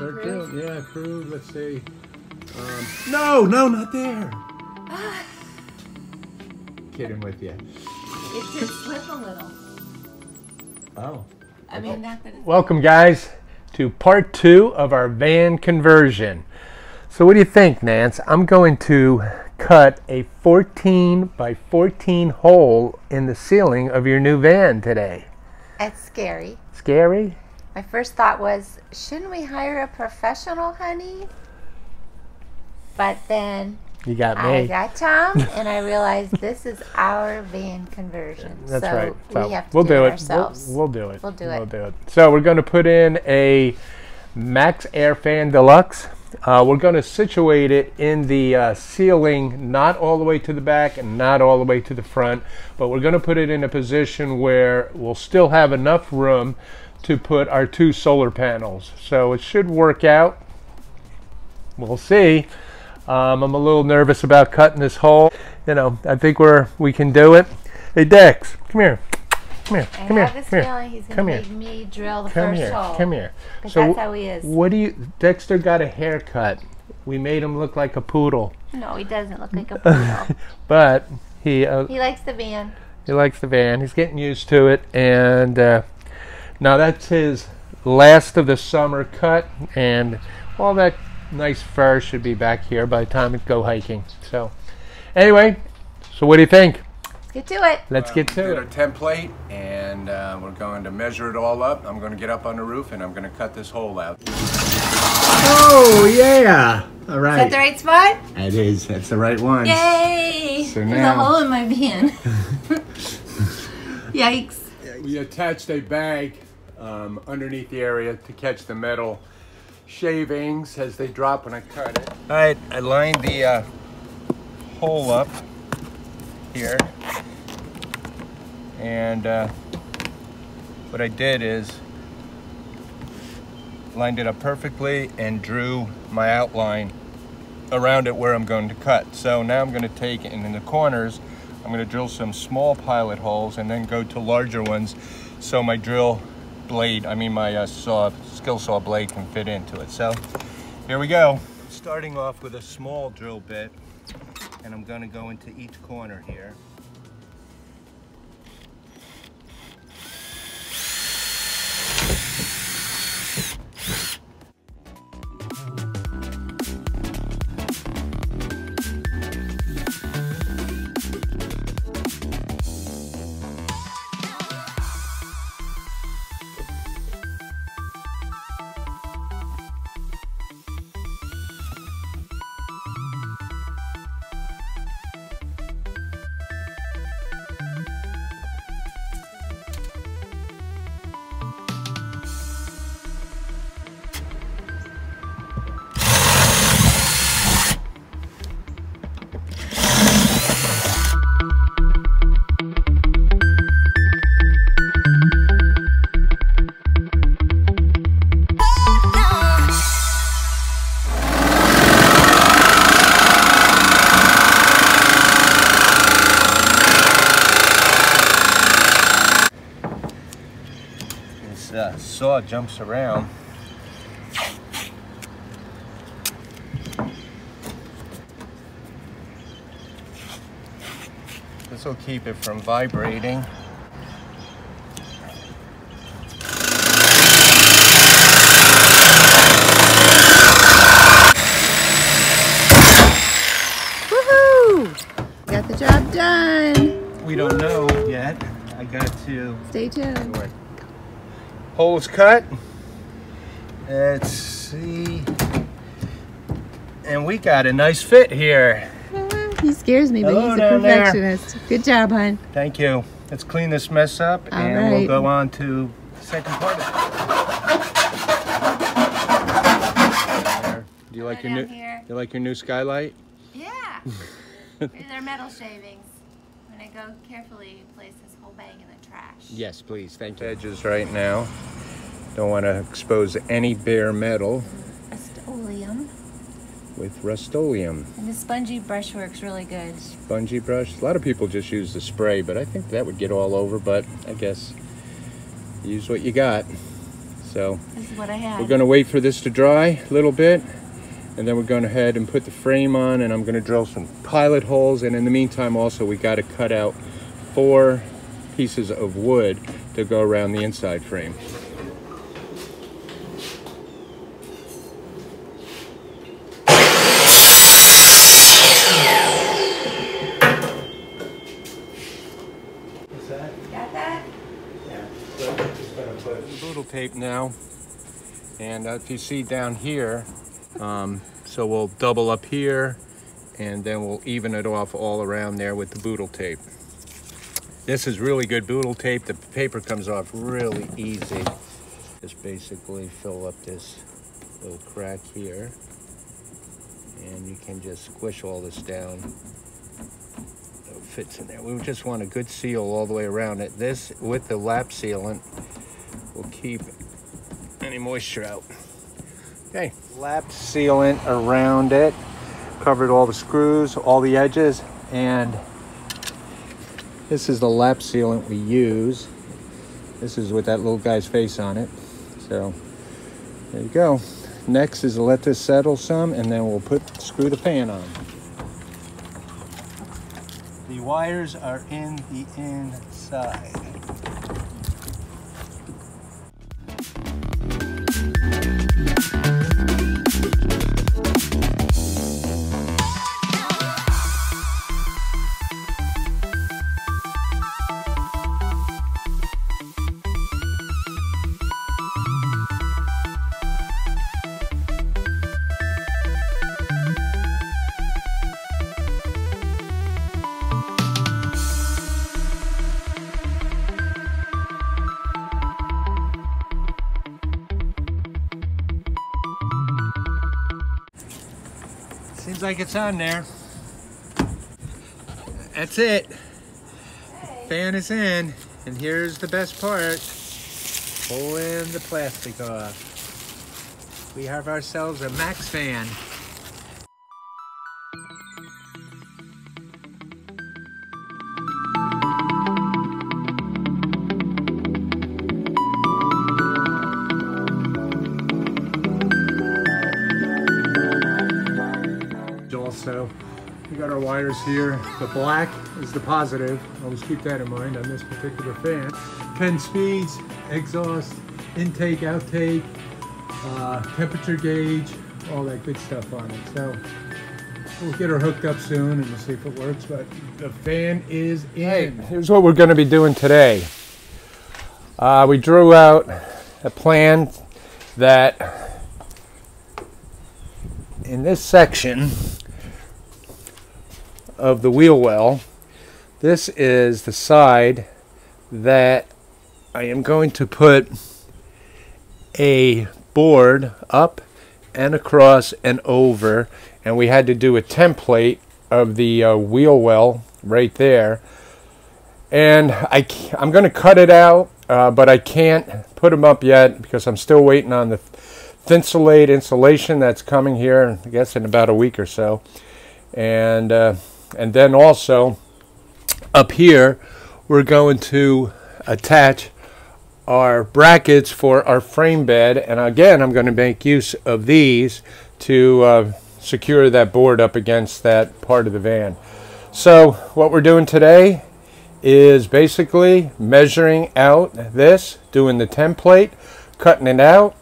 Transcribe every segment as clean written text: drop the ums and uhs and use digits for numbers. Start down. Yeah, approved. Let's see. No, no, not there. Kidding with you. It did slip a little. Oh. I mean, not that it's... Welcome, guys, to part two of our van conversion. So what do you think, Nance? I'm going to cut a 14 by 14 hole in the ceiling of your new van today. That's scary. Scary? My first thought was, shouldn't we hire a professional, honey? But then you got me. I got Tom, and I realized this is our van conversion. That's so right. So we have to do it ourselves. We'll do it. So we're going to put in a MaxxAir fan deluxe. We're going to situate it in the ceiling, not all the way to the back and not all the way to the front, but we're going to put it in a position where we'll still have enough room to put our two solar panels. So it should work out. We'll see. I'm a little nervous about cutting this hole. You know, I think we can do it. Hey, Dex, come here. Come here. I have this feeling he's going to make me drill the first hole. So that's how he is. What do you... Dexter got a haircut. We made him look like a poodle. No, he doesn't look like a poodle. But he likes the van. He likes the van. He's getting used to it. And now that's his last of the summer cut. And all that nice fur should be back here by the time we go hiking. So anyway, so what do you think? Get to it. Let's get to it. Our template, and we're going to measure it all up. I'm going to get up on the roof, and I'm going to cut this hole out. Oh yeah! All right. Is that the right spot? It is. That's the right one. Yay! So now, there's a hole in my van. Yikes! We attached a bag underneath the area to catch the metal shavings as they drop when I cut it. All right, I lined the hole up here, and what I did is lined it up perfectly and drew my outline around it where I'm going to cut. So now I'm going to take it, and in the corners I'm going to drill some small pilot holes and then go to larger ones so my drill blade, I mean my skill saw blade, can fit into it. So here we go. Starting off with a small drill bit, and I'm going to go into each corner here. Saw jumps around. This will keep it from vibrating. Woohoo! Got the job done. We don't know yet. I got to stay tuned. Hole's cut. Let's see. And we got a nice fit here. He scares me, but hello, he's a perfectionist. There. Good job, hon. Thank you. Let's clean this mess up, and we'll go on to the second part of it. Do you like your new skylight? Yeah. They're metal shavings. I'm gonna go carefully place this whole bag in the trash. Yes, please. Thank you. Edges right now. Don't want to expose any bare metal. Rust-oleum. With Rust-oleum. And the spongy brush works really good. Spongy brush. A lot of people just use the spray, but I think that would get all over, but I guess use what you got. So this is what I have. We're going to wait for this to dry a little bit, and then we're going ahead and put the frame on, and I'm going to drill some pilot holes. And in the meantime, also, we got to cut out 4 pieces of wood to go around the inside frame. Tape now, and if you see down here, so we'll double up here and then we'll even it off all around there with the boodle tape. This is really good boodle tape. The paper comes off really easy. Just basically fill up this little crack here, and you can just squish all this down. It fits in there. We just want a good seal all the way around it. This with the lap sealant will keep any moisture out. Okay, lap sealant around it, covered all the screws, all the edges, and this is the lap sealant we use. This is with that little guy's face on it. So there you go. Next is to let this settle some, and then we'll screw the pan on. The wires are in the inside. Seems like it's on there. That's it. Hey. Fan is in, and here's the best part. Pulling the plastic off. We have ourselves a Max fan. So we got our wires here. The black is the positive. Always keep that in mind on this particular fan. 10 speeds, exhaust, intake, outtake, temperature gauge, all that good stuff on it. So we'll get her hooked up soon and we'll see if it works, but the fan is in. Hey, here's what we're gonna be doing today. We drew out a plan that in this section of the wheel well, this is the side that I am going to put a board up and across and over, and we had to do a template of the wheel well right there, and I'm going to cut it out, but I can't put them up yet because I'm still waiting on the Thinsulate insulation that's coming here, I guess in about a week or so, and then also up here we're going to attach our brackets for our frame bed, and again I'm going to make use of these to secure that board up against that part of the van. So what we're doing today is basically measuring out this, doing the template, cutting it out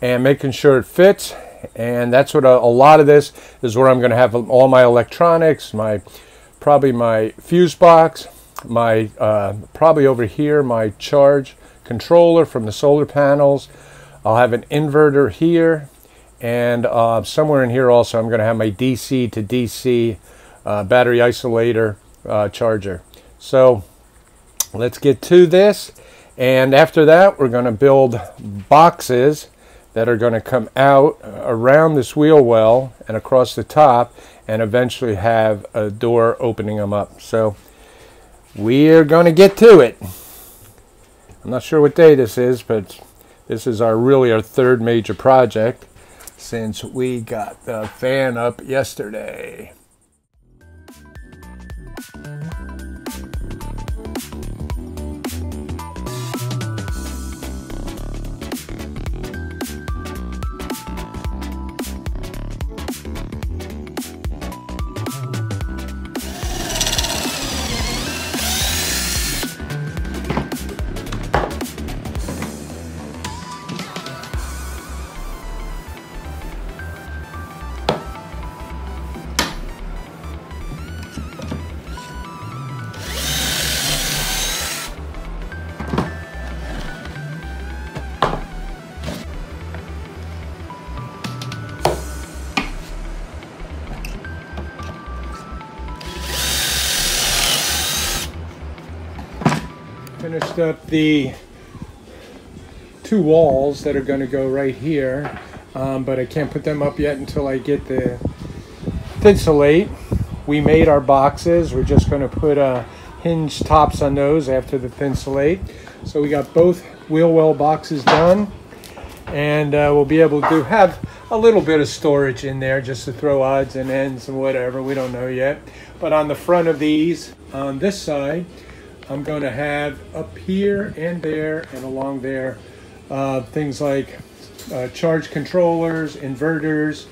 and making sure it fits. And that's what a lot of this is, where I'm going to have all my electronics, probably my fuse box, my probably over here my charge controller from the solar panels. I'll have an inverter here, and somewhere in here also I'm going to have my DC to DC battery isolator charger. So let's get to this, and after that we're going to build boxes that are going to come out around this wheel well and across the top, and eventually have a door opening them up. So we're going to get to it. I'm not sure what day this is, but this is really our 3rd major project since we got the fan up yesterday. Finished up the two walls that are going to go right here, but I can't put them up yet until I get the Thinsulate. We made our boxes. We're just going to put hinge tops on those after the Thinsulate. So we got both wheel well boxes done, and we'll be able to have a little bit of storage in there just to throw odds and ends and whatever. We don't know yet. But on the front of these, on this side, I'm going to have up here and there and along there things like charge controllers, inverters,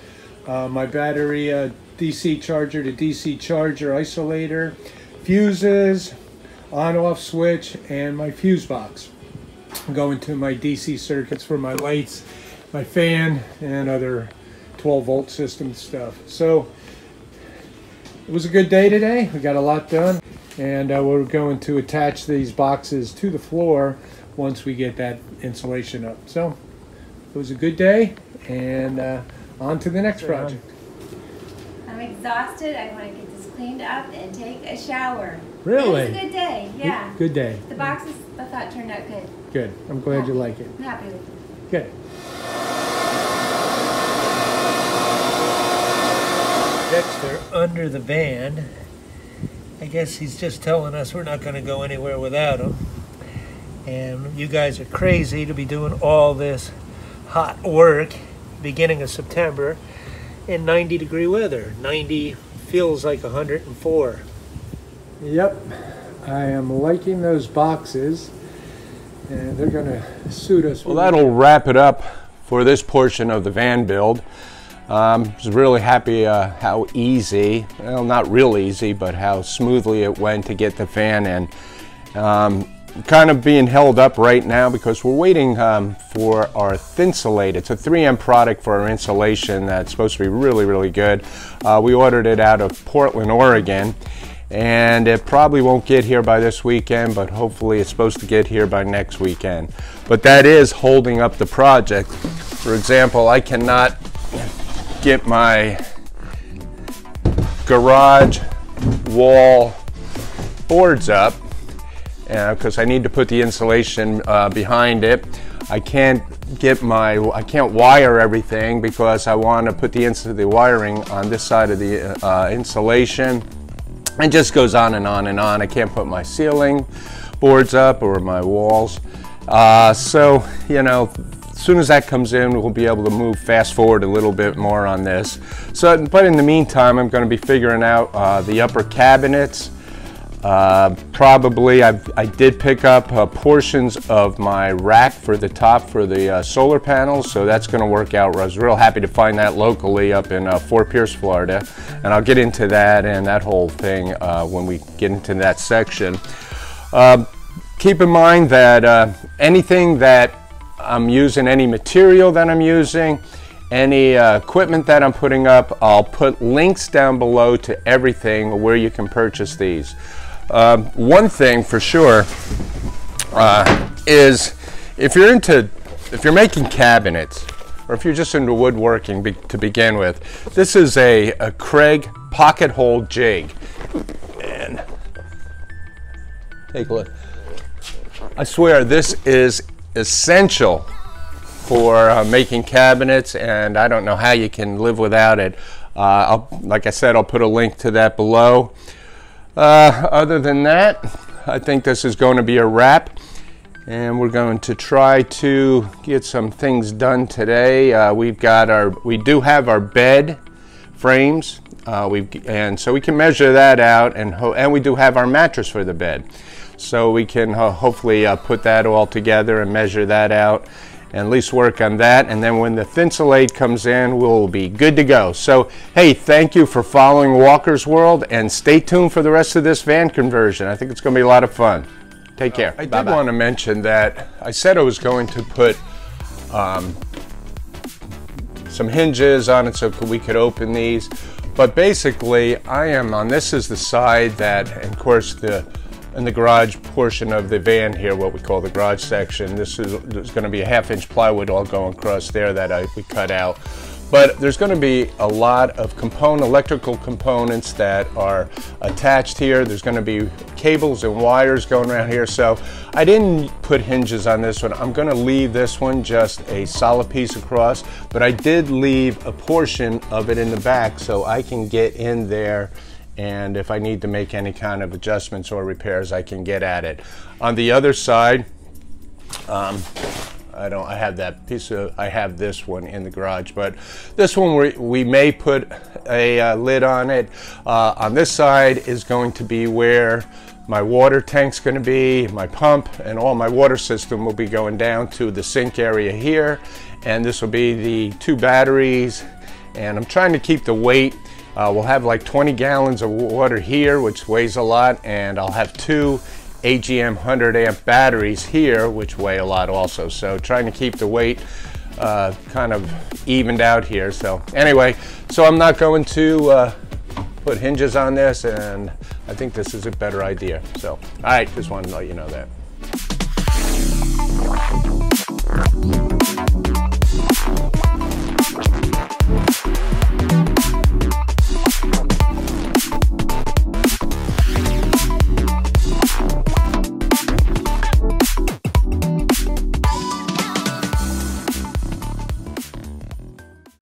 my battery DC charger to DC charger isolator, fuses, on-off switch, and my fuse box. I'm going to my DC circuits for my lights, my fan, and other 12-volt system stuff. So it was a good day today. We got a lot done, and we're going to attach these boxes to the floor once we get that insulation up. So it was a good day, and on to the next project. I'm exhausted. I want to get this cleaned up and take a shower. Really? It was a good day, yeah. Good day. The boxes, I thought, turned out good. Good. I'm glad you like it. I'm happy with it. Good. Next, they're under the van. I guess he's just telling us we're not going to go anywhere without him. And you guys are crazy to be doing all this hot work beginning of September in 90-degree weather. 90 feels like 104. Yep, I am liking those boxes, and they're going to suit us. Well, that'll wrap it up for this portion of the van build. I was really happy how easy, well, not real easy, but how smoothly it went to get the van in. Kind of being held up right now because we're waiting for our Thinsulate. It's a 3M product for our insulation that's supposed to be really, really good. We ordered it out of Portland, Oregon, and it probably won't get here by this weekend, but hopefully it's supposed to get here by next weekend. But that is holding up the project. For example, I cannot get my garage wall boards up because I need to put the insulation behind it. I can't wire everything because I want to put the wiring on this side of the insulation. It just goes on and on and on. I can't put my ceiling boards up or my walls. So, you know, as soon as that comes in, we'll be able to move fast forward a little bit more on this. So, but in the meantime, I'm going to be figuring out the upper cabinets. Probably, I did pick up portions of my rack for the top for the solar panels, so that's going to work out. I was real happy to find that locally up in Fort Pierce, Florida, and I'll get into that and that whole thing when we get into that section. Keep in mind that anything that I'm using, any material that I'm using, any equipment that I'm putting up, I'll put links down below to everything where you can purchase these. One thing for sure is if you're making cabinets, or if you're just into woodworking to begin with, this is a Kreg pocket hole jig. And take a look. I swear this is essential for making cabinets, and I don't know how you can live without it. Like I said, I'll put a link to that below. Other than that, I think this is going to be a wrap, and we're going to try to get some things done today. We do have our bed frames, and so we can measure that out, and we do have our mattress for the bed, so we can hopefully put that all together and measure that out, and at least work on that. And then when the Thinsulate comes in, we'll be good to go. So, hey, thank you for following Walker's World, and stay tuned for the rest of this van conversion. I think it's going to be a lot of fun. Take care. I did want to mention that I said I was going to put some hinges on it so we could open these. But basically, I am on, this is the side that, and of course, in the garage portion of the van here, what we call the garage section. This is going to be a 1/2-inch plywood all going across there that we cut out. But there's going to be a lot of electrical components that are attached here. There's going to be cables and wires going around here. So I didn't put hinges on this one. I'm going to leave this one just a solid piece across, but I did leave a portion of it in the back so I can get in there, and if I need to make any kind of adjustments or repairs, I can get at it. On the other side, I have that piece of, I have this one in the garage, but this one we may put a lid on it. On this side is going to be where my water tank's going to be, my pump, and all my water system will be going down to the sink area here. And this will be the two batteries, and I'm trying to keep the weight. We'll have like 20 gallons of water here, which weighs a lot, and I'll have two AGM 100 amp batteries here, which weigh a lot also. So trying to keep the weight kind of evened out here. So anyway, so I'm not going to put hinges on this, and I think this is a better idea. So all right, just wanted to let you know that.